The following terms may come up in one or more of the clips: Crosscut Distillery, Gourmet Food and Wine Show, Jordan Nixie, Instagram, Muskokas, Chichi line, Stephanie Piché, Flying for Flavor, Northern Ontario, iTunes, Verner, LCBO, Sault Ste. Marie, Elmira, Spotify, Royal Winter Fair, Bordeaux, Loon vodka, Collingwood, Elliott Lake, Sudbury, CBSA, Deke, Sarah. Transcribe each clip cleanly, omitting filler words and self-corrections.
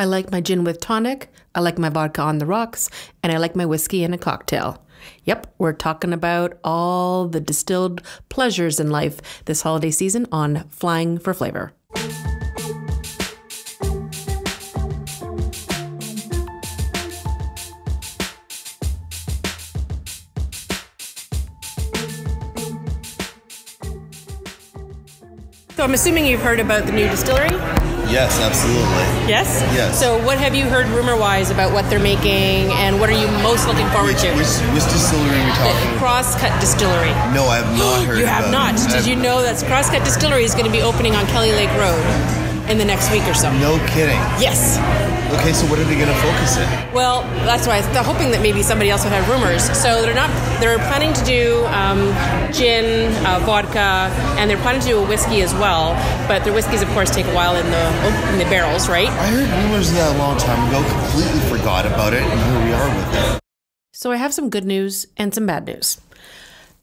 I like my gin with tonic, I like my vodka on the rocks, and I like my whiskey in a cocktail. Yep, we're talking about all the distilled pleasures in life this holiday season on Flying for Flavor. So I'm assuming you've heard about the new distillery? Yes, absolutely. Yes? Yes. So what have you heard rumor-wise about what they're making, and what are you most looking forward to? Which distillery are we talking about? Crosscut Distillery. No, I have not heard about it. You have not? Did you know that Crosscut Distillery is going to be opening on Kelly Lake Road in the next week or so? No kidding. Yes. Okay, so what are they going to focus in? Well, that's why I'm hoping that maybe somebody else will have rumors. So they're planning to do gin, vodka, and they're planning to do a whiskey as well. But their whiskeys, of course, take a while in the barrels, right? I heard rumors that a long time ago, completely forgot about it, and here we are with it. So I have some good news and some bad news.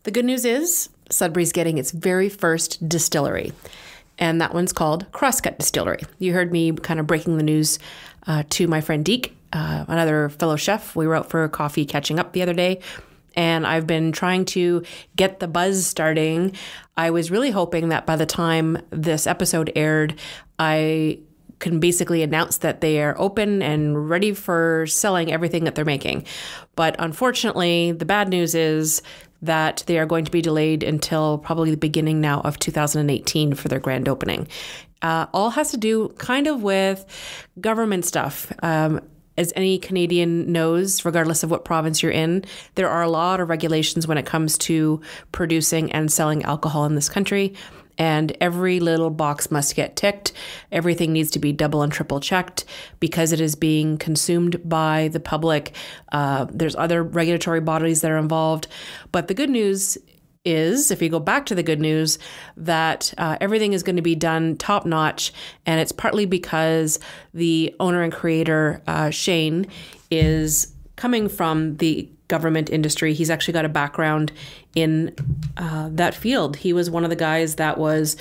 The good news is Sudbury's getting its very first distillery. And that one's called Crosscut Distillery. You heard me kind of breaking the news to my friend Deke, another fellow chef. We were out for coffee catching up the other day, and I've been trying to get the buzz starting. I was really hoping that by the time this episode aired, I can basically announce that they are open and ready for selling everything that they're making. But unfortunately, the bad news is that they are going to be delayed until probably the beginning now of 2018 for their grand opening. All has to do kind of with government stuff. As any Canadian knows, regardless of what province you're in, there are a lot of regulations when it comes to producing and selling alcohol in this country. And every little box must get ticked. Everything needs to be double and triple checked because it is being consumed by the public. There's other regulatory bodies that are involved. But the good news is, if you go back to the good news, that everything is going to be done top notch. And it's partly because the owner and creator, Shane, is coming from the government industry. He's actually got a background in that field. He was one of the guys that was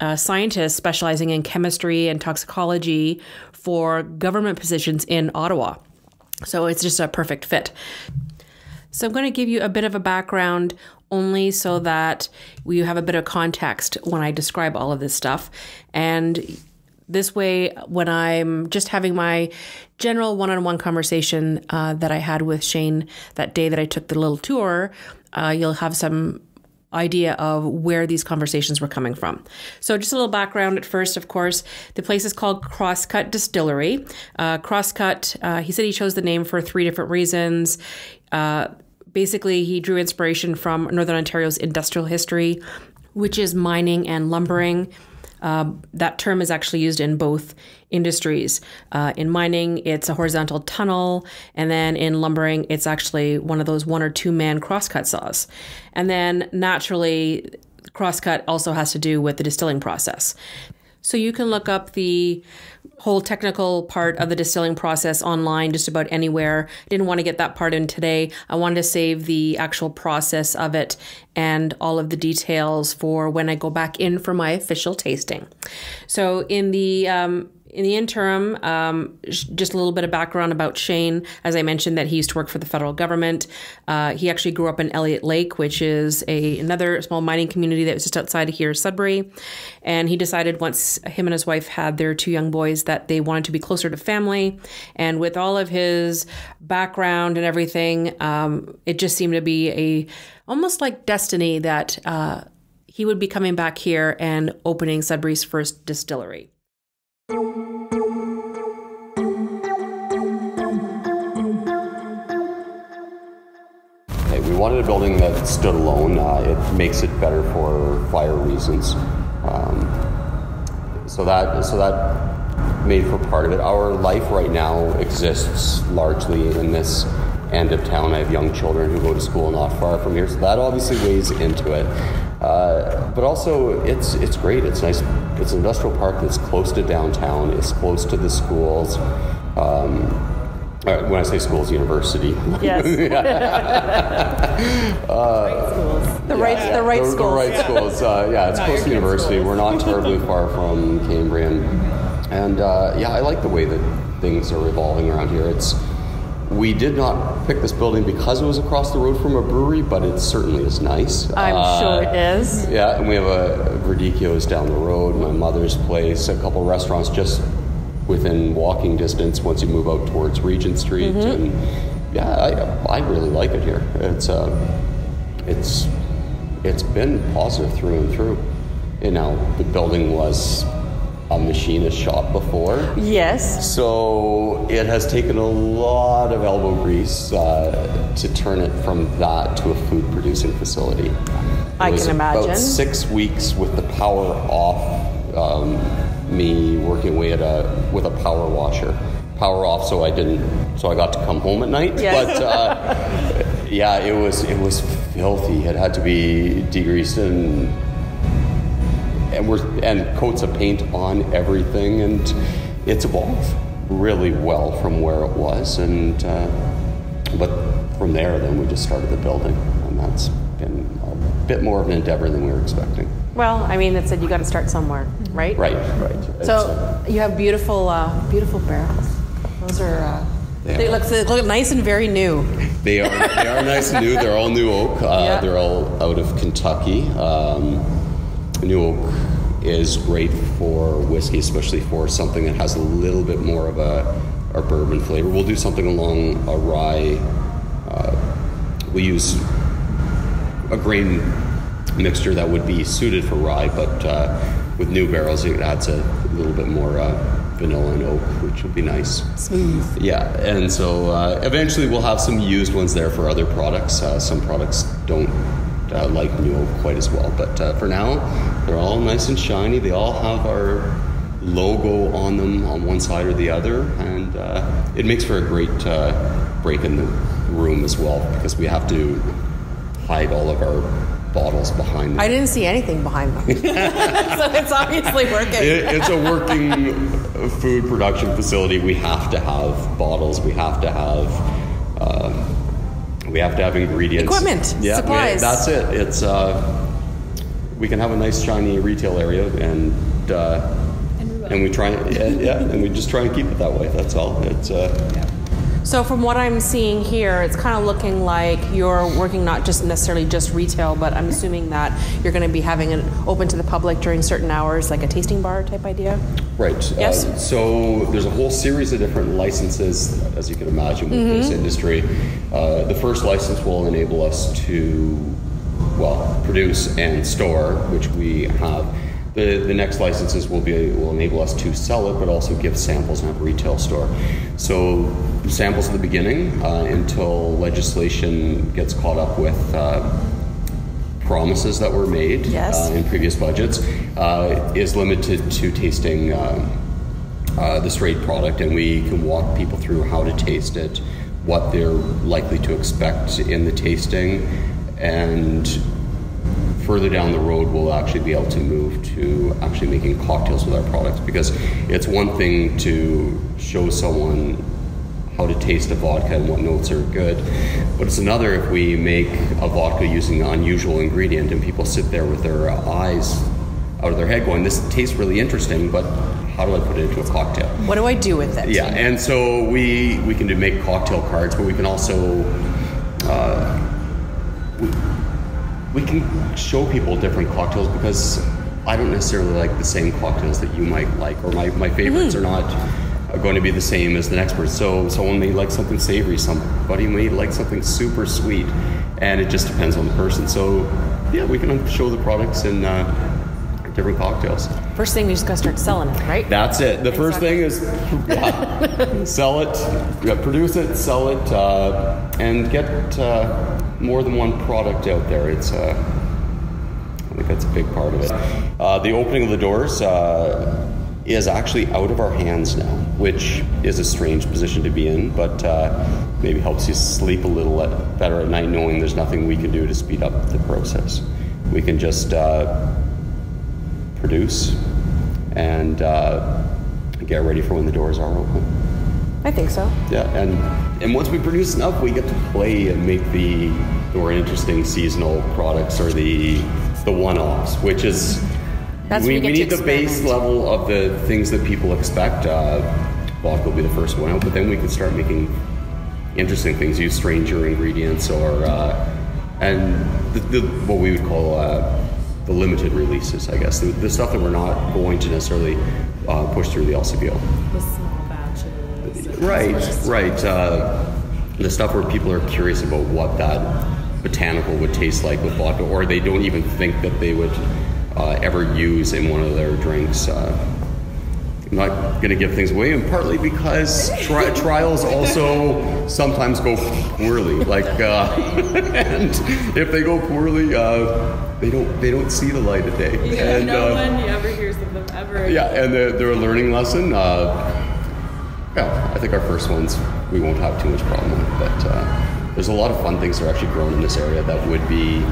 a scientist specializing in chemistry and toxicology for government positions in Ottawa. So it's just a perfect fit. So I'm going to give you a bit of a background only so that you have a bit of context when I describe all of this stuff. And this way, when I'm just having my general one-on-one conversation that I had with Shane that day that I took the little tour, you'll have some idea of where these conversations were coming from. So just a little background at first, of course. The place is called Crosscut Distillery. Crosscut, he said he chose the name for 3 different reasons. Basically, he drew inspiration from Northern Ontario's industrial history, which is mining and lumbering. That term is actually used in both industries. In mining, it's a horizontal tunnel, and then in lumbering, it's actually one of those 1- or 2-man crosscut saws. And then naturally, crosscut also has to do with the distilling process. So you can look up the whole technical part of the distilling process online, just about anywhere. Didn't want to get that part in today. I wanted to save the actual process of it and all of the details for when I go back in for my official tasting. So in the interim, just a little bit of background about Shane. As I mentioned, that he used to work for the federal government. He actually grew up in Elliott Lake, which is another small mining community that was just outside of here, Sudbury. And he decided once him and his wife had their 2 young boys that they wanted to be closer to family. And with all of his background and everything, it just seemed to be almost like destiny that he would be coming back here and opening Sudbury's first distillery. Hey, we wanted a building that stood alone. It makes it better for fire reasons. So that made for part of it. Our life right now exists largely in this end of town. I have young children who go to school not far from here, so that obviously weighs into it. But also, it's great. It's nice. It's an industrial park that's close to downtown. It's close to the schools. When I say schools, university. Yes. The right schools. Yeah, it's close to university. We're not terribly far from Cambrian. And yeah, I like the way that things are evolving around here. We did not pick this building because it was across the road from a brewery, but it certainly is nice. I'm sure it is. Yeah, and we have a Verdicchio's down the road, my mother's place, a couple restaurants just within walking distance once you move out towards Regent Street. Mm-hmm. And yeah, I really like it here. It's been positive through and through. You know, the building was a machinist shop before. Yes. So it has taken a lot of elbow grease to turn it from that to a food producing facility. I can imagine. About 6 weeks with the power off, me working away at with a power washer. Power off, so I got to come home at night. Yes. But yeah, it was filthy. It had to be degreased and coats of paint on everything, and it's evolved really well from where it was. And but from there, then we just started the building, and that's been a bit more of an endeavor than we were expecting. Well, I mean, it said you got to start somewhere, right? Right. So you have beautiful barrels. Those are. They look nice and very new. They are nice and new. They're all new oak. Yeah. They're all out of Kentucky. New oak is great for whiskey, especially for something that has a little bit more of a bourbon flavor. We'll do something along a rye. We use a grain mixture that would be suited for rye, but with new barrels, it adds a little bit more vanilla and oak, which will be nice. Smooth. Yeah, and so eventually we'll have some used ones there for other products. Some products don't like new oak quite as well, but for now they're all nice and shiny. They all have our logo on them on one side or the other, and it makes for a great break in the room as well, because we have to hide all of our bottles behind them. I didn't see anything behind them. So it's obviously working. It's a working food production facility. We have to have bottles, we have to have we have to have ingredients. Equipment, yeah, supplies. That's it. It's we can have a nice shiny retail area, and we try, and we just try and keep it that way. That's all. It's yeah. So from what I'm seeing here, it's kind of looking like you're working not just necessarily just retail, but I'm assuming that you're going to be having it open to the public during certain hours, like a tasting bar type idea. Right. Yes. So there's a whole series of different licenses, as you can imagine, with this industry. The first license will enable us to, produce and store, which we have. The next licenses will enable us to sell it, but also give samples and have a retail store. So samples at the beginning until legislation gets caught up with promises that were made in previous budgets, is limited to tasting the straight product, and we can walk people through how to taste it, what they're likely to expect in the tasting, and further down the road we'll actually be able to move to actually making cocktails with our products, because it's one thing to show someone how to taste a vodka and what notes are good, but it's another if we make a vodka using an unusual ingredient and people sit there with their eyes out of their head going, this tastes really interesting, but how do I put it into a cocktail? What do I do with it? Yeah, and so we can make cocktail cards, but we can also we can show people different cocktails, because I don't necessarily like the same cocktails that you might like, or my favorites are not going to be the same as the next person. So someone may like something savory, somebody may like something super sweet, and it just depends on the person. So yeah, we can show the products in different cocktails. First thing, you just got to start selling it, right? That's it. The first thing is sell it, produce it, sell it, and get more than one product out there. It's I think that's a big part of it. The opening of the doors is actually out of our hands now, which is a strange position to be in, but maybe helps you sleep a little better at night, knowing there's nothing we can do to speed up the process. We can just produce and get ready for when the doors are open. I think so. Yeah, and once we produce enough, we get to play and make the more interesting seasonal products, or the one-offs, which is That's we, we need the base level of the things that people expect. Vodka will be the first one out, but then we can start making interesting things. Use stranger ingredients or and what we would call the limited releases, I guess. The stuff that we're not going to necessarily push through the LCBO. The small batches. Right, right. The stuff where people are curious about what that botanical would taste like with vodka, or they don't even think that they would ever use in one of their drinks. I'm not going to give things away, and partly because trials also sometimes go poorly. Like, and if they go poorly, they don't see the light of day. Yeah, and no one ever hears of them ever. Yeah, and they're a learning lesson. Yeah, I think our first ones we won't have too much problem with, but there's a lot of fun things that are actually grown in this area that would be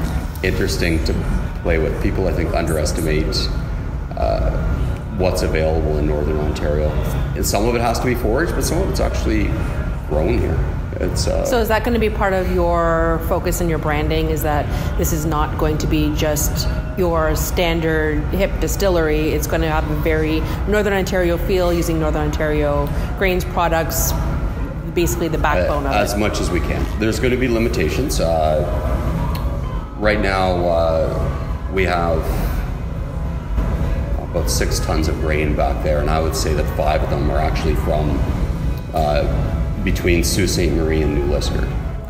interesting to play with. People, I think, underestimate. What's available in Northern Ontario, and some of it has to be foraged, but some of it's actually grown here. It's so is that going to be part of your focus and your branding, is that this is not going to be just your standard hip distillery? It's going to have a very Northern Ontario feel, using Northern Ontario grains, products, basically the backbone of as it. As much as we can. There's going to be limitations. Right now we have about 6 tons of grain back there, and I would say that 5 of them are actually from between Sault Ste. Marie and New Lister,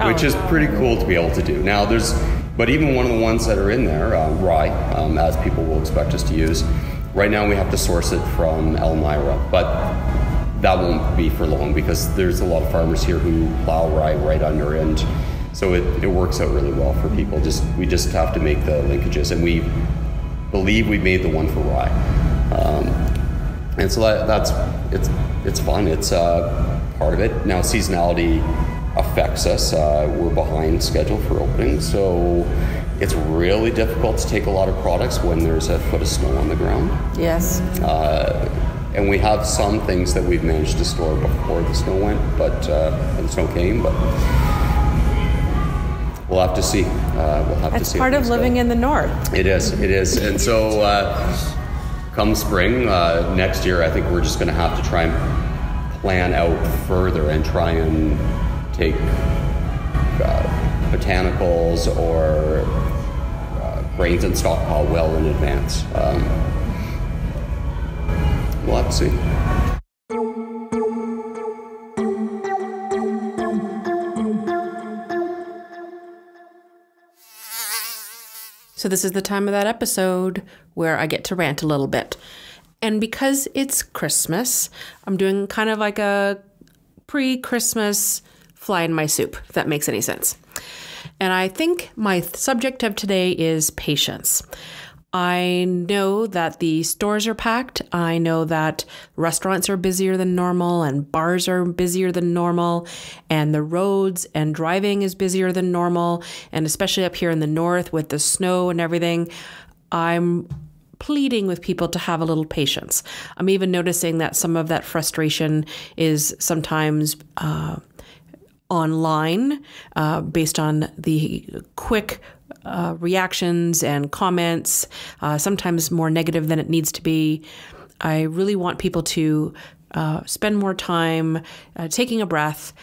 which is pretty cool to be able to do. Now there's, but even one of the ones that are in there, rye, as people will expect us to use, right now we have to source it from Elmira, but that won't be for long because there's a lot of farmers here who plow rye right on your end. So it works out really well for people. We just have to make the linkages, and we believe we made the one for rye, and so that's fun. It's part of it. Now seasonality affects us. We're behind schedule for opening, so it's really difficult to take a lot of products when there's a foot of snow on the ground. Yes. And we have some things that we've managed to store before the snow went, but and the snow came, but. We'll have to see. We'll have to see. It's part of living in the north. It is. It is. And so, come spring next year, I think we're just going to have to try and plan out further and try and take botanicals or grains and stockpile well in advance. We'll have to see. So this is the time of that episode where I get to rant a little bit. And because it's Christmas, I'm doing kind of like a pre-Christmas fly in my soup, if that makes any sense. And I think my subject of today is patience. I know that the stores are packed. I know that restaurants are busier than normal and bars are busier than normal and the roads and driving is busier than normal. And especially up here in the north with the snow and everything, I'm pleading with people to have a little patience. I'm even noticing that some of that frustration is sometimes online based on the quick reactions and comments, sometimes more negative than it needs to be. I really want people to spend more time taking a breath,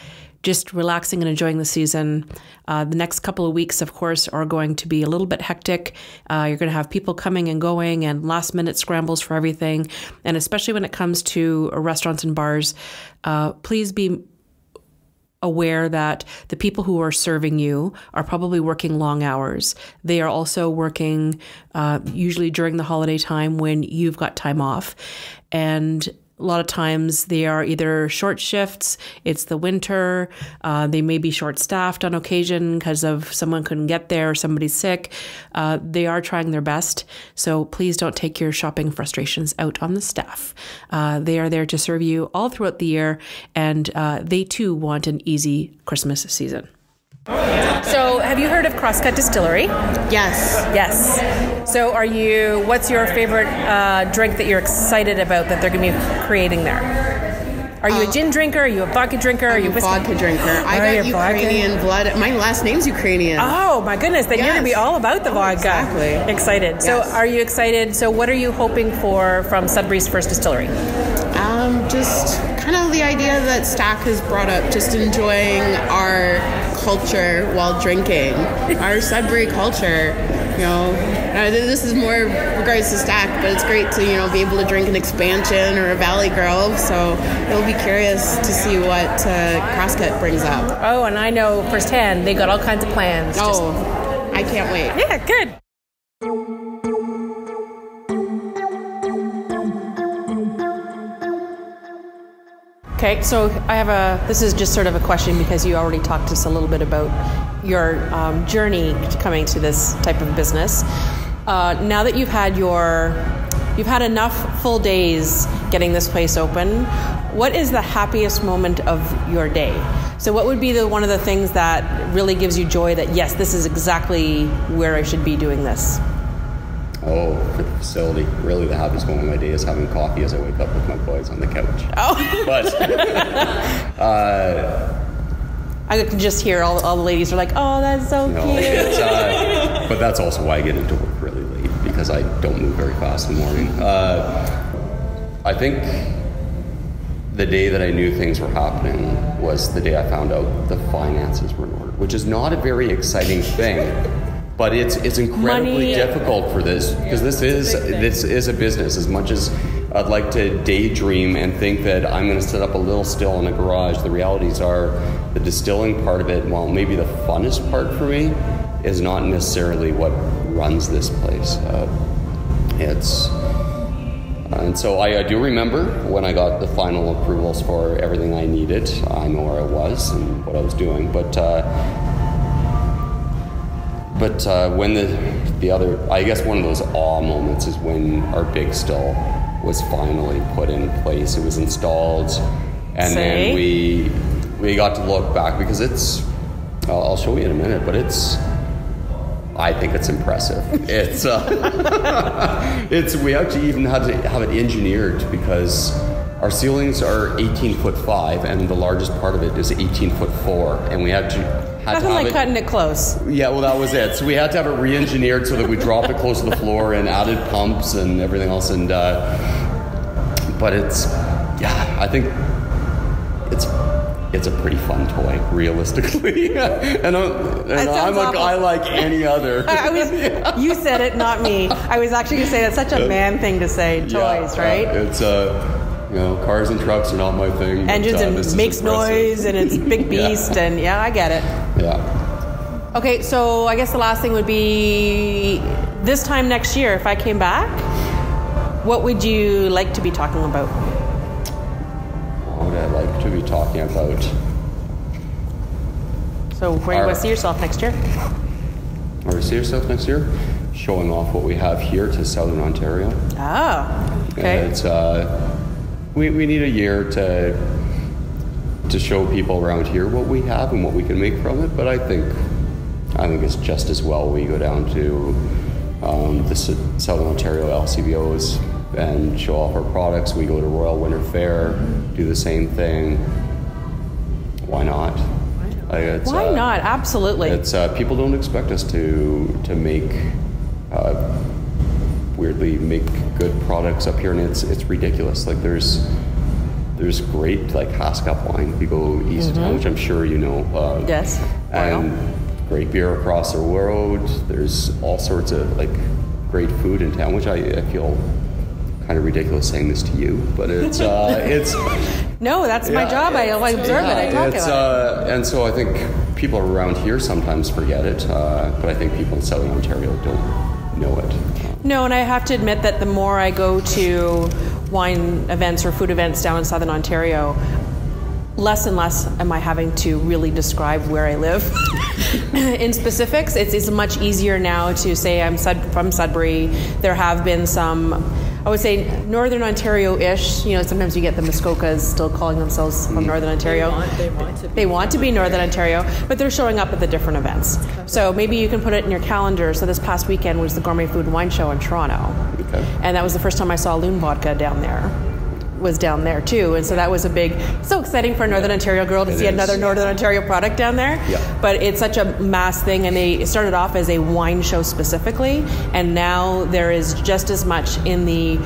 just relaxing and enjoying the season. The next couple of weeks, of course, are going to be a little bit hectic. You're going to have people coming and going and last minute scrambles for everything. And especially when it comes to restaurants and bars, please be aware that the people who are serving you are probably working long hours. They are also working usually during the holiday time when you've got time off. And a lot of times they are either short shifts, it's the winter, they may be short-staffed on occasion because of someone couldn't get there, somebody's sick. They are trying their best, so please don't take your shopping frustrations out on the staff. They are there to serve you all throughout the year, and they too want an easy Christmas season. So have you heard of Crosscut Distillery? Yes. Yes. So are you, what's your favorite drink that you're excited about that they're going to be creating there? Are you a gin drinker? Are you a vodka drinker? Are you a vodka drinker? I got Ukrainian blood. My last name's Ukrainian. Oh, my goodness. Then you're going to be all about the vodka. Exactly. Excited. Yes. So are you excited? So what are you hoping for from Sudbury's first distillery? Just kind of the idea that Stack has brought up, just enjoying our culture while drinking, our Sudbury culture. You know, this is more regards to Stack, but it's great to, you know, be able to drink an Expansion or a Valley Grove. So it'll be curious to see what Crosscut brings up. Oh, and I know firsthand they got all kinds of plans. Oh, I can't wait. Yeah, good. Okay, so I have a, this is just sort of a question because you already talked to us a little bit about your journey to coming to this type of business. Now that you've had you've had enough full days getting this place open, what is the happiest moment of your day? So what would be the one of the things that really gives you joy that, yes, this is exactly where I should be doing this? Oh, for the facility. Really, the happiest moment of my day is having coffee as I wake up with my boys on the couch. Oh. But I could just hear all the ladies are like, oh, that's so cute. It's, but that's also why I get into work really late, because I don't move very fast in the morning. I think the day that I knew things were happening was the day I found out the finances were in order, which is not a very exciting thing. But it's incredibly difficult for this, because this is a business. As much as I'd like to daydream and think that I'm going to set up a little still in a garage, the realities are the distilling part of it, while maybe the funnest part for me, is not necessarily what runs this place. And so I do remember when I got the final approvals for everything I needed. I know where I was and what I was doing, but. But when the other, I guess one of those awe moments is when our big still was finally put in place. It was installed, and then we got to look back, because it's, I'll show you in a minute, but it's, I think it's impressive. It's, it's, we actually even had to have it engineered, because our ceilings are 18'5", and the largest part of it is 18'4", and we had to. Nothing like cutting it close. Yeah, well, that was it. So we had to have it re-engineered so that we dropped it close to the floor and added pumps and everything else. And but it's, yeah, I think it's a pretty fun toy, realistically. and I'm a guy like any other. You said it, not me. I was actually going to say that's such a man thing to say. Toys, yeah, right? It's a. You know, cars and trucks are not my thing. Engines and makes noise and it's big beast. Yeah. And yeah, I get it. Yeah. Okay, so I guess the last thing would be this time next year, if I came back, what would you like to be talking about? What would I like to be talking about? So where do you see yourself next year? Where do you see yourself next year? Showing off what we have here to Southern Ontario. Oh, okay. And it's... We need a year to show people around here what we have and what we can make from it. But I think it's just as well we go down to the Southern Ontario LCBOs and show off our products. We go to Royal Winter Fair, do the same thing. Why not? Why not? Absolutely. It's people don't expect us to make. Weirdly make good products up here, and it's ridiculous. Like there's great like Haskap wine. We go east of town, which I'm sure you know. Yes. And great beer across the road. There's all sorts of like great food in town, which I feel kind of ridiculous saying this to you, but it's it's. No, that's my job. I observe it. I talk about it. And so I think people around here sometimes forget it, but I think people in Southern Ontario don't know it. No, and I have to admit that the more I go to wine events or food events down in Southern Ontario, less and less am I having to really describe where I live in specifics. It's much easier now to say I'm from Sudbury. There have been some, I would say, Northern Ontario-ish. You know, sometimes you get the Muskokas still calling themselves from Northern Ontario. They want to be Northern Ontario, but they're showing up at the different events. So maybe you can put it in your calendar. So this past weekend was the Gourmet Food and Wine Show in Toronto. Okay. And that was the first time I saw Loon vodka down there. was down there too, and so that was a big, so exciting for a Northern Ontario girl to see another Northern Ontario product down there. Yeah. But it's such a mass thing, and they started off as a wine show specifically, and now there is just as much in the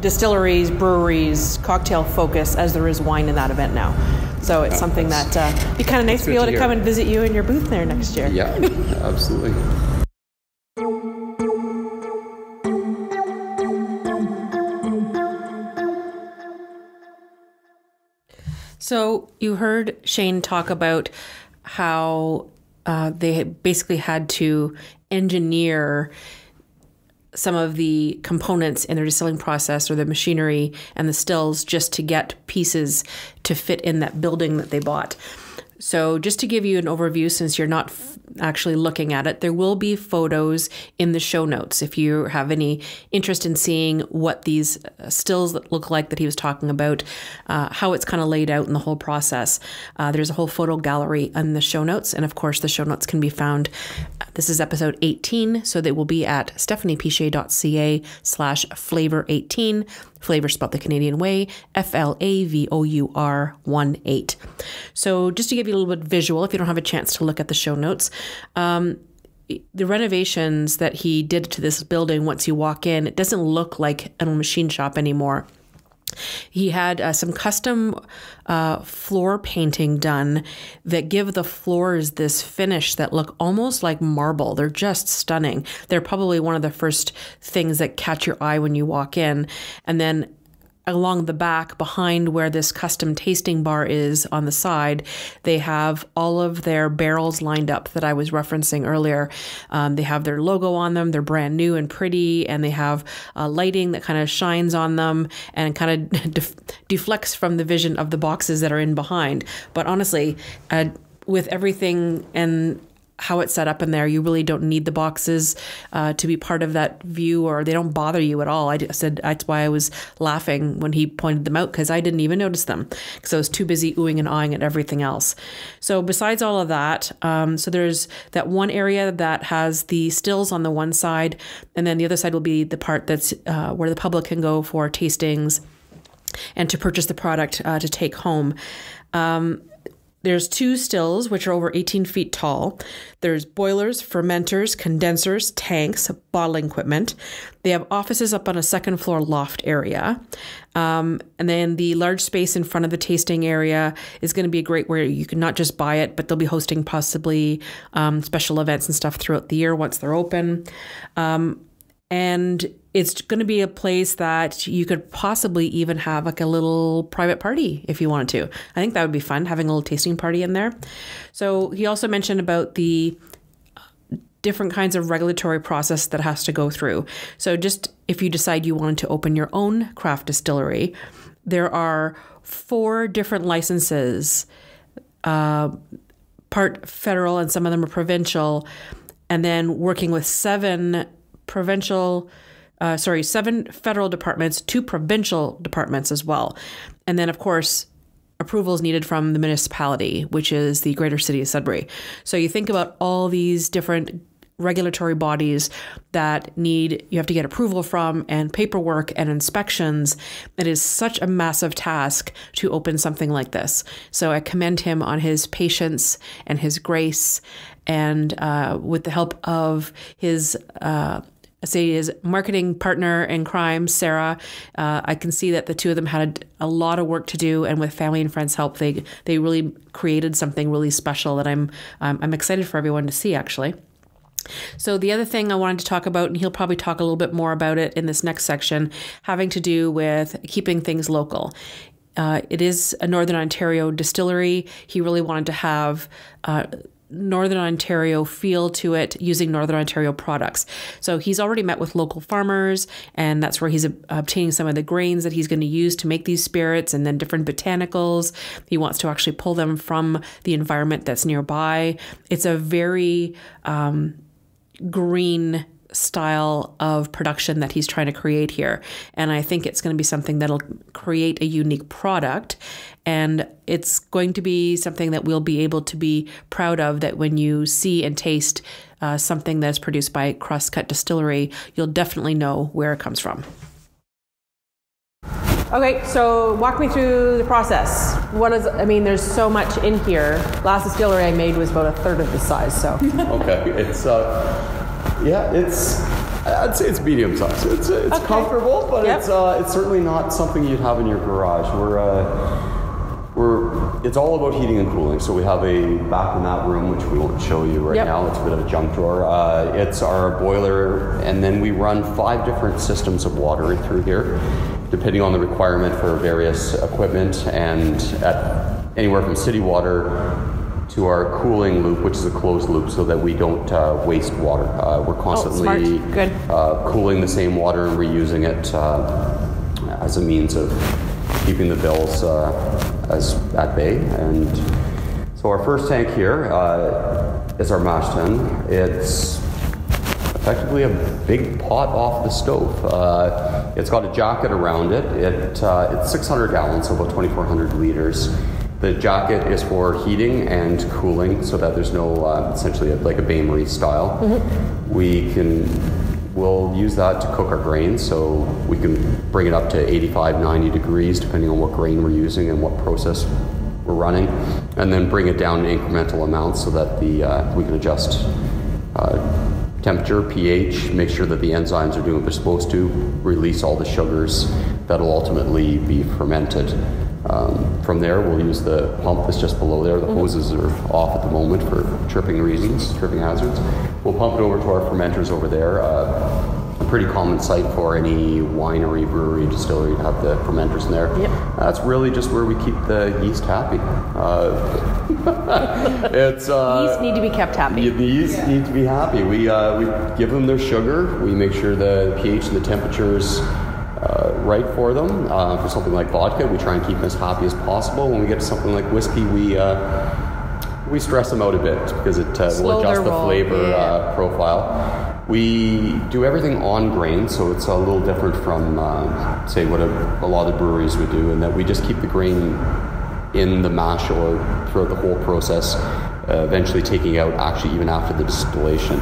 distilleries, breweries, cocktail focus as there is wine in that event now. So it's something that it'd be kind of nice to be able to come and visit you in your booth there next year. Yeah, absolutely. So you heard Shane talk about how they basically had to engineer some of the components in their distilling process or the machinery and the stills just to get pieces to fit in that building that they bought. So just to give you an overview, since you're not actually looking at it, there will be photos in the show notes if you have any interest in seeing what these stills look like that he was talking about, how it's kind of laid out in the whole process. There's a whole photo gallery in the show notes, and of course the show notes can be found. This is episode 18, so they will be at stephaniepiche.ca/flavor18. Flavor spelled the Canadian way, FLAVOUR18. So just to give you a little bit visual, if you don't have a chance to look at the show notes, the renovations that he did to this building, once you walk in, it doesn't look like a machine shop anymore. He had some custom floor painting done that give the floors this finish that look almost like marble. They're just stunning. They're probably one of the first things that catch your eye when you walk in. And then along the back, behind where this custom tasting bar is on the side, they have all of their barrels lined up that I was referencing earlier. They have their logo on them. They're brand new and pretty, and they have lighting that kind of shines on them and kind of deflects from the vision of the boxes that are in behind. But honestly, with everything and how it's set up in there, you really don't need the boxes to be part of that view, or they don't bother you at all. I said that's why I was laughing when he pointed them out, because I didn't even notice them because I was too busy oohing and aahing at everything else. So besides all of that, so there's that one area that has the stills on the one side, and then the other side will be the part that's where the public can go for tastings and to purchase the product to take home. There's two stills, which are over 18 feet tall. There's boilers, fermenters, condensers, tanks, bottling equipment. They have offices up on a second floor loft area. And then the large space in front of the tasting area is going to be great, where you can not just buy it, but they'll be hosting possibly special events and stuff throughout the year once they're open. And it's going to be a place that you could possibly even have like a little private party if you wanted to. I think that would be fun, having a little tasting party in there. So he also mentioned about the different kinds of regulatory process that has to go through. So just if you decide you wanted to open your own craft distillery, there are 4 different licenses, part federal and some of them are provincial, and then working with 7 federal departments, 2 provincial departments as well. And then, of course, approvals needed from the municipality, which is the greater city of Sudbury. So you think about all these different regulatory bodies that you have to get approval from, and paperwork and inspections. It is such a massive task to open something like this. So I commend him on his patience and his grace, and with the help of his his marketing partner in crime, Sarah. I can see that the two of them had a lot of work to do, and with family and friends' help, they really created something really special that I'm excited for everyone to see, actually. So the other thing I wanted to talk about, and he'll probably talk a little bit more about it in this next section, having to do with keeping things local. It is a Northern Ontario distillery. He really wanted to have Northern Ontario feel to it, using Northern Ontario products. So he's already met with local farmers, and that's where he's obtaining some of the grains that he's going to use to make these spirits, and then different botanicals. He wants to actually pull them from the environment that's nearby. It's a very green style of production that he's trying to create here. And I think it's going to be something that'll create a unique product. And it's going to be something that we'll be able to be proud of, that when you see and taste something that's produced by Crosscut Distillery, you'll definitely know where it comes from. Okay, so walk me through the process. There's so much in here. Last distillery I made was about a third of this size, so. Okay, I'd say it's medium size. It's okay. Comfortable, but yep. It's certainly not something you'd have in your garage. It's all about heating and cooling. So we have a back in that room, which we won't show you right now. It's a bit of a junk drawer. It's our boiler, and then we run 5 different systems of water through here, depending on the requirement for various equipment, and at anywhere from city water to our cooling loop, which is a closed loop, so that we don't waste water. We're constantly cooling the same water and reusing it as a means of keeping the bills as at bay. And so our first tank here is our mash tun. It's effectively a big pot off the stove. It's got a jacket around it. It's 600 gallons, so about 2,400 liters. The jacket is for heating and cooling, so that there's no essentially like a Bain Marie style. Mm-hmm. We'll use that to cook our grains, so we can bring it up to 85, 90 degrees, depending on what grain we're using and what process we're running, and then bring it down in incremental amounts so that we can adjust temperature, pH, make sure that the enzymes are doing what they're supposed to, release all the sugars that'll ultimately be fermented. From there, we'll use the pump that's just below there. The hoses are off at the moment for tripping hazards. We'll pump it over to our fermenters over there. A pretty common sight for any winery, brewery, distillery to have the fermenters in there. Yep. That's really just where we keep the yeast happy. Yeast need to be kept happy. The yeast need to be happy. We give them their sugar. We make sure the pH and the temperatures right for them. For something like vodka, we try and keep them as happy as possible. When we get to something like whiskey, we stress them out a bit because it will adjust the flavor profile. We do everything on grain, so it's a little different from, say, what a lot of the breweries would do, in that we just keep the grain in the mash or throughout the whole process, eventually taking out actually even after the distillation.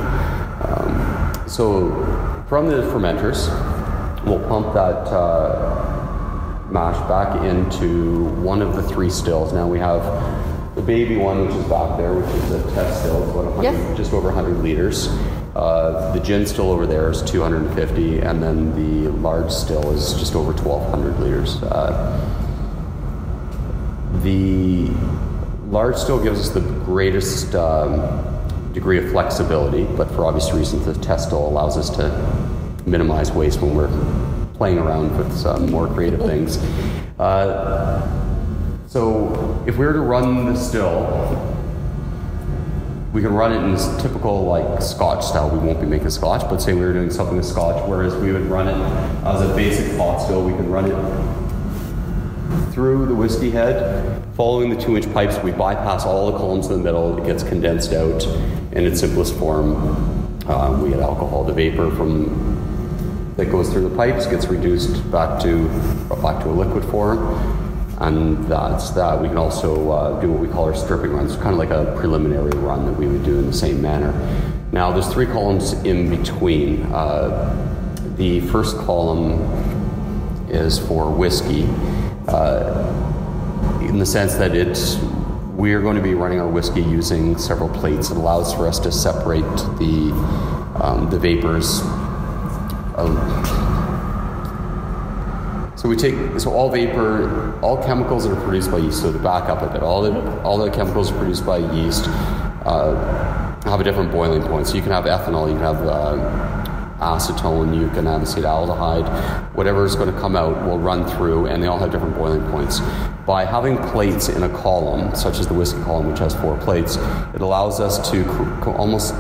So from the fermenters, we'll pump that mash back into one of the 3 stills. Now we have the baby one, which is back there, which is a test still. It's about just over 100 liters. The gin still over there is 250, and then the large still is just over 1,200 liters. The large still gives us the greatest degree of flexibility, but for obvious reasons, the test still allows us to minimize waste when we're playing around with some more creative things. So if we were to run the still, we can run it in typical like Scotch style. We won't be making Scotch, but say we were doing something with Scotch, whereas we would run it as a basic pot still, we can run it through the whiskey head, following the 2-inch pipes. We bypass all the columns in the middle. It gets condensed out in its simplest form. We get alcohol, the vapor that goes through the pipes, gets reduced back to a liquid form, and that's that. We can also do what we call our stripping runs, kind of like a preliminary run that we would do in the same manner. Now, there's 3 columns in between. The first column is for whiskey, in the sense that we are going to be running our whiskey using several plates. It allows for us to separate the vapors. So all vapor, all chemicals that are produced by yeast. So to back up a bit, all the chemicals produced by yeast have a different boiling point. So you can have ethanol, you can have acetone, you can have acetaldehyde. Whatever is going to come out will run through, and they all have different boiling points. By having plates in a column, such as the whiskey column, which has 4 plates, it allows us to almost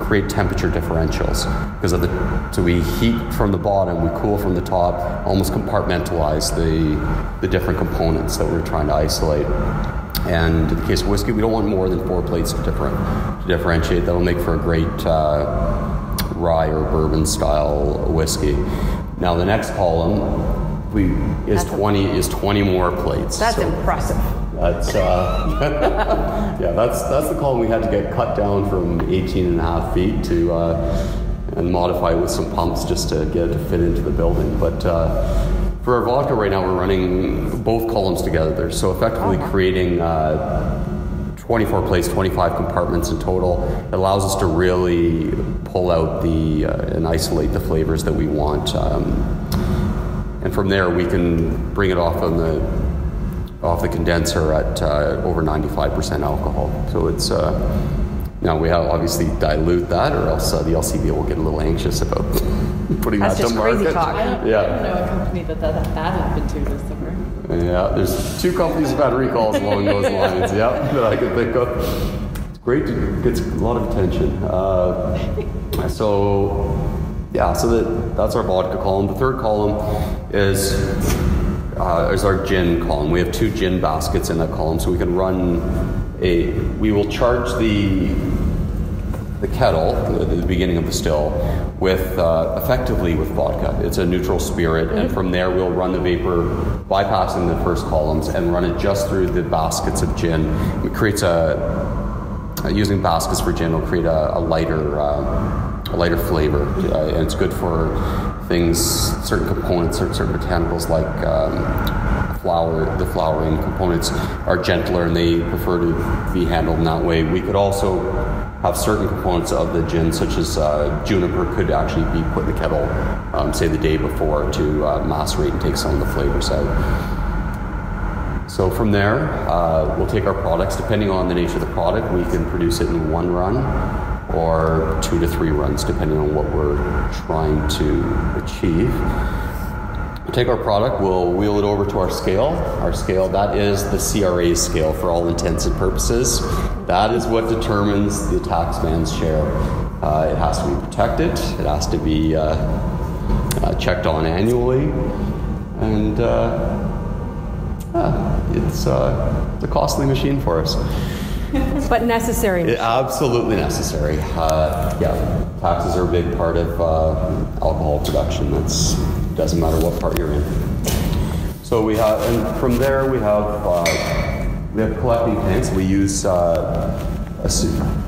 create temperature differentials, because so we heat from the bottom, we cool from the top, almost compartmentalize the different components that we're trying to isolate. And in the case of whiskey, we don't want more than 4 plates to differentiate. That'll make for a great rye or bourbon style whiskey. Now the next column is 20 more plates. That's impressive. That's that's the column we had to get cut down from 18.5 feet to and modify with some pumps just to get it to fit into the building. But For our vodka right now, we're running both columns together, so effectively creating 24 plates, 25 compartments in total. It allows us to really pull out the and isolate the flavors that we want, and from there we can bring it off the condenser at over 95% alcohol. So it's now we have obviously dilute that, or else the LCBO will get a little anxious about putting that to market. That's just crazy talk. I don't know a company that happened to this summer. Yeah, there's two companies that had recalls along those lines. Yeah, that I can think of. It's great. It gets a lot of attention. So that's our vodka column. The third column is our gin column. We have two gin baskets in that column, so we can run. We will charge the kettle at the beginning of the still with effectively with vodka. It's a neutral spirit, and from there we'll run the vapor bypassing the first columns and run it just through the baskets of gin. It creates using baskets for gin will create a lighter flavor, and it's good for things, certain components, certain botanicals like flour. The flowering components are gentler and they prefer to be handled in that way. We could also have certain components of the gin, such as juniper, could actually be put in the kettle, say the day before, to macerate and take some of the flavors out. So from there, we'll take our products. Depending on the nature of the product, we can produce it in one run or 2 to 3 runs, depending on what we're trying to achieve. We'll take our product, we'll wheel it over to our scale. Our scale, that is the CRA scale for all intents and purposes. That is what determines the taxman's share. It has to be protected, it has to be checked on annually, and it's a costly machine for us. But necessary. Absolutely necessary. Taxes are a big part of alcohol production. That's doesn't matter what part you're in. So we have, and from there we have collecting tanks. We use a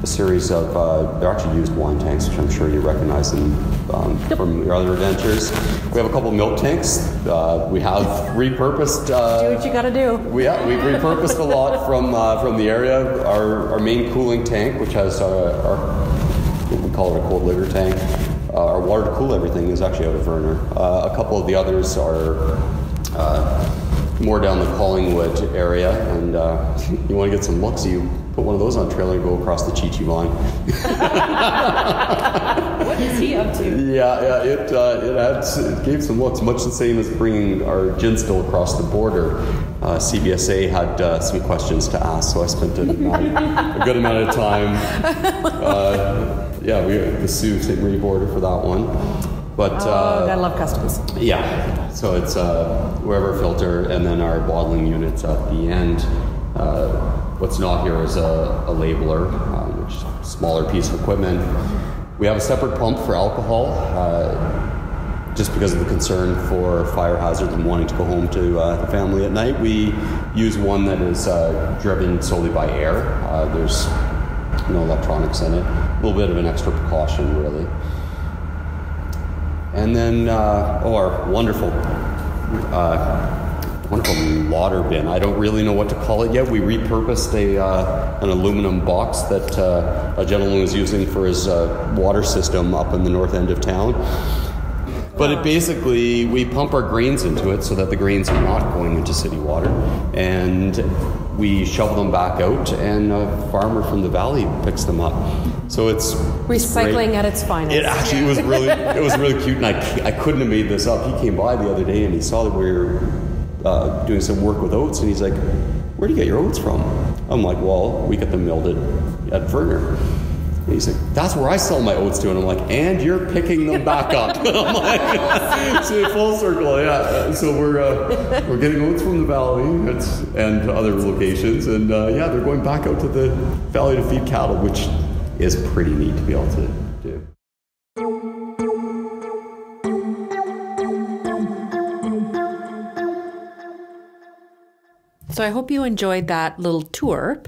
series of they're actually used wine tanks, which I'm sure you recognize them from your other adventures. We have a couple milk tanks. We have repurposed. Do what you gotta do. We've repurposed a lot from the area. Our main cooling tank, which has our what we call it a cold liquor tank. Our water to cool everything is actually out of Verner. A couple of the others are more down the Collingwood area, and you want to get some luck, so you put one of those on a trailer and go across the Chichi line. What is he up to? It gave some looks, much the same as bringing our gin still across the border. CBSA had some questions to ask, so I spent a good amount of time. We have the Sioux St. Marie border for that one. But I love customs. Yeah, so it's wherever filter, and then our bottling units at the end. What's not here is a labeler, which is a smaller piece of equipment. We have a separate pump for alcohol, just because of the concern for fire hazard and wanting to go home to the family at night. We use one that is driven solely by air. There's no electronics in it. A little bit of an extra precaution, really. And then, our wonderful lauder bin. I don't really know what to call it yet. We repurposed an aluminum box that a gentleman was using for his water system up in the north end of town. But it basically, we pump our grains into it so that the grains are not going into city water. And we shovel them back out, and a farmer from the valley picks them up. So it's recycling great at its finest. It was really cute, and I couldn't have made this up. He came by the other day and he saw that we were doing some work with oats, and he's like, "Where do you get your oats from?" I'm like, "Well, we get them milled at Verner." And he's like, "That's where I sell my oats to." And I'm like, "And you're picking them back up." I'm like, so full circle, yeah. So we're getting oats from the valley and other locations. And they're going back out to the valley to feed cattle, which is pretty neat to be able to do. So I hope you enjoyed that little tour.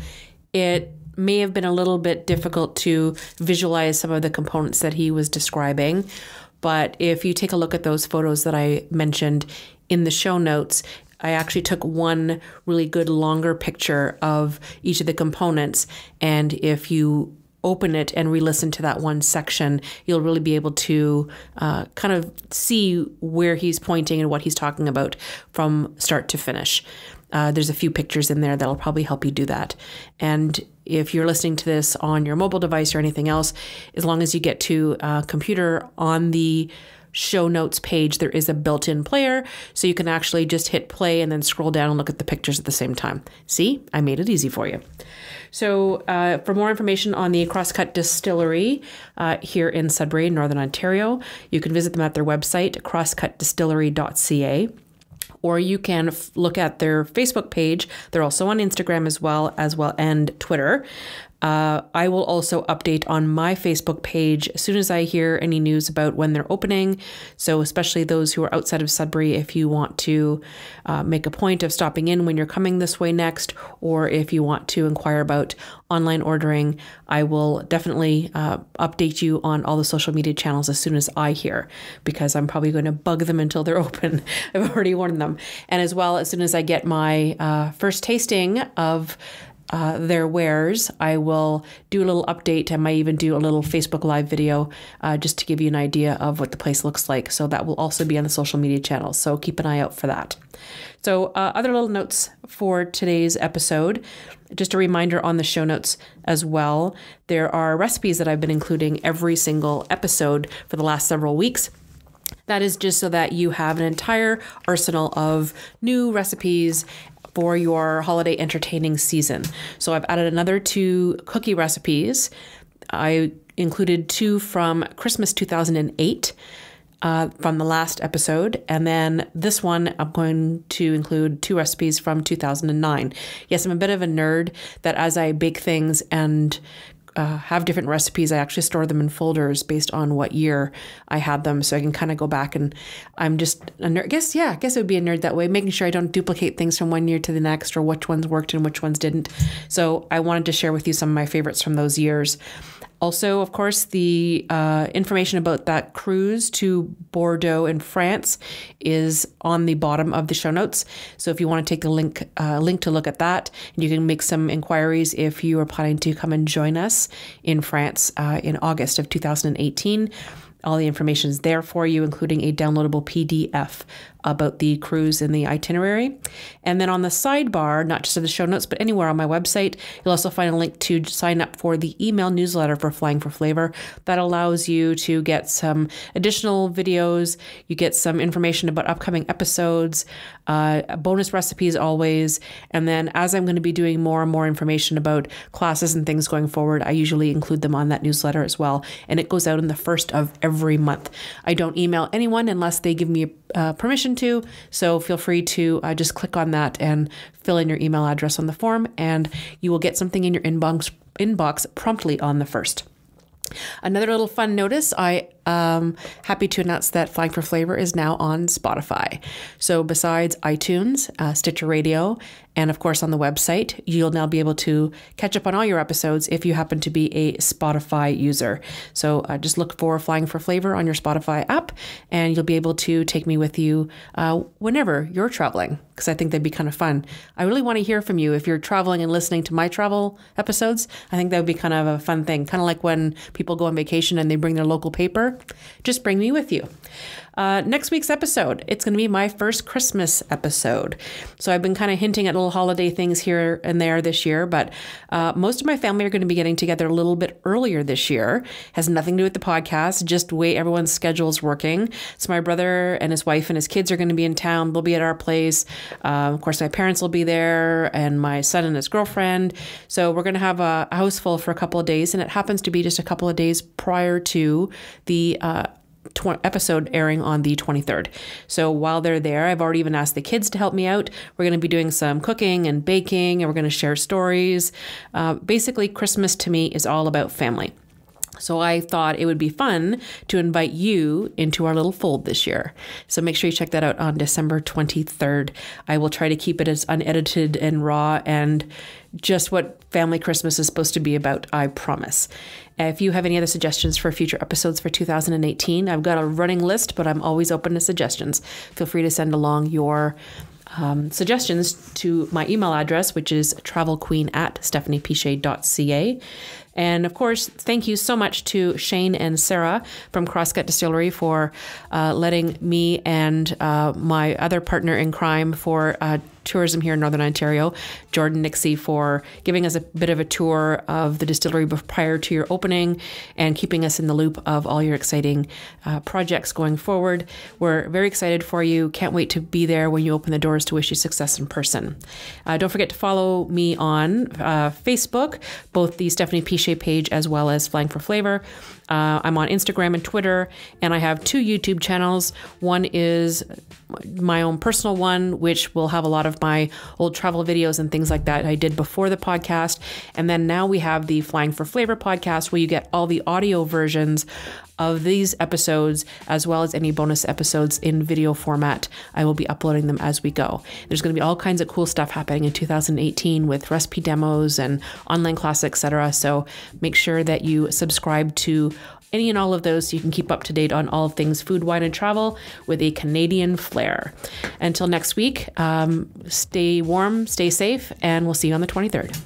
It may have been a little bit difficult to visualize some of the components that he was describing, but if you take a look at those photos that I mentioned in the show notes, I actually took one really good longer picture of each of the components. And if you open it and re-listen to that one section, you'll really be able to kind of see where he's pointing and what he's talking about from start to finish. There's a few pictures in there that'll probably help you do that. And if you're listening to this on your mobile device or anything else, as long as you get to a computer, on the show notes page, there is a built-in player, so you can actually just hit play and then scroll down and look at the pictures at the same time. See, I made it easy for you. So for more information on the Crosscut Distillery here in Sudbury, Northern Ontario, you can visit them at their website, crosscutdistillery.ca. Or you can look at their Facebook page. They're also on Instagram as well and Twitter. I will also update on my Facebook page as soon as I hear any news about when they're opening. So especially those who are outside of Sudbury, if you want to make a point of stopping in when you're coming this way next, or if you want to inquire about online ordering, I will definitely update you on all the social media channels as soon as I hear, because I'm probably going to bug them until they're open. I've already warned them. And as well, as soon as I get my first tasting of their wares, I will do a little update. I might even do a little Facebook Live video just to give you an idea of what the place looks like. So that will also be on the social media channels. So keep an eye out for that. So other little notes for today's episode, just a reminder on the show notes as well. There are recipes that I've been including every single episode for the last several weeks. That is just so that you have an entire arsenal of new recipes for your holiday entertaining season. So I've added another 2 cookie recipes. I included 2 from Christmas 2008 from the last episode. And then this one, I'm going to include 2 recipes from 2009. Yes, I'm a bit of a nerd that as I bake things and have different recipes, I actually store them in folders based on what year I had them, so I can kind of go back, and I'm just a nerd. I guess it would be a nerd that way, making sure I don't duplicate things from one year to the next, or which ones worked and which ones didn't. So I wanted to share with you some of my favorites from those years. Also, of course, the information about that cruise to Bordeaux in France is on the bottom of the show notes. So if you want to take the link to look at that, and you can make some inquiries if you are planning to come and join us in France in August of 2018. All the information is there for you, including a downloadable PDF about the cruise and the itinerary. And then on the sidebar, not just in the show notes, but anywhere on my website, you'll also find a link to sign up for the email newsletter for Flying for Flavor. That allows you to get some additional videos. You get some information about upcoming episodes, bonus recipes always. And then as I'm going to be doing more and more information about classes and things going forward, I usually include them on that newsletter as well. And it goes out on the 1st of every month. I don't email anyone unless they give me permission to, so feel free to just click on that and fill in your email address on the form, and you will get something in your inbox promptly on the 1st. Another little fun notice, I am happy to announce that Flying for Flavor is now on Spotify. So besides iTunes, Stitcher Radio, and of course on the website, you'll now be able to catch up on all your episodes if you happen to be a Spotify user. So just look for Flying for Flavor on your Spotify app, and you'll be able to take me with you whenever you're traveling, because I think that'd be kind of fun. I really want to hear from you if you're traveling and listening to my travel episodes. I think that would be kind of a fun thing, kind of like when people go on vacation and they bring their local paper. Just bring me with you. Next week's episode, it's going to be my first Christmas episode. So I've been kind of hinting at little holiday things here and there this year, but most of my family are going to be getting together a little bit earlier this year. Has nothing to do with the podcast, just the way everyone's schedule's working. So my brother and his wife and his kids are going to be in town. They'll be at our place. Of course, my parents will be there, and my son and his girlfriend. So we're going to have a house full for a couple of days, and it happens to be just a couple of days prior to the episode airing on the 23rd. So while they're there, I've already even asked the kids to help me out. We're going to be doing some cooking and baking, and we're going to share stories. Basically, Christmas to me is all about family. So I thought it would be fun to invite you into our little fold this year. So make sure you check that out on December 23rd. I will try to keep it as unedited and raw and just what family Christmas is supposed to be about, I promise. If you have any other suggestions for future episodes for 2018, I've got a running list, but I'm always open to suggestions. Feel free to send along your suggestions to my email address, which is travelqueen@stephaniepiche.ca. And of course, thank you so much to Shane and Sarah from Crosscut Distillery for letting me and my other partner in crime for tourism here in Northern Ontario, Jordan Nixie, for giving us a bit of a tour of the distillery prior to your opening and keeping us in the loop of all your exciting projects going forward. We're very excited for you. Can't wait to be there when you open the doors to wish you success in person. Don't forget to follow me on Facebook, both the Stephanie Piché page as well as Flying for Flavor. I'm on Instagram and Twitter, and I have two YouTube channels. One is my own personal one, which will have a lot of my old travel videos and things like that I did before the podcast. And then now we have the Flying for Flavor podcast, where you get all the audio versions of these episodes, as well as any bonus episodes in video format. I will be uploading them as we go. There's going to be all kinds of cool stuff happening in 2018 with recipe demos and online classes, etc. So make sure that you subscribe to any and all of those so you can keep up to date on all things food, wine, and travel with a Canadian flair. Until next week, stay warm, stay safe, and we'll see you on the 23rd.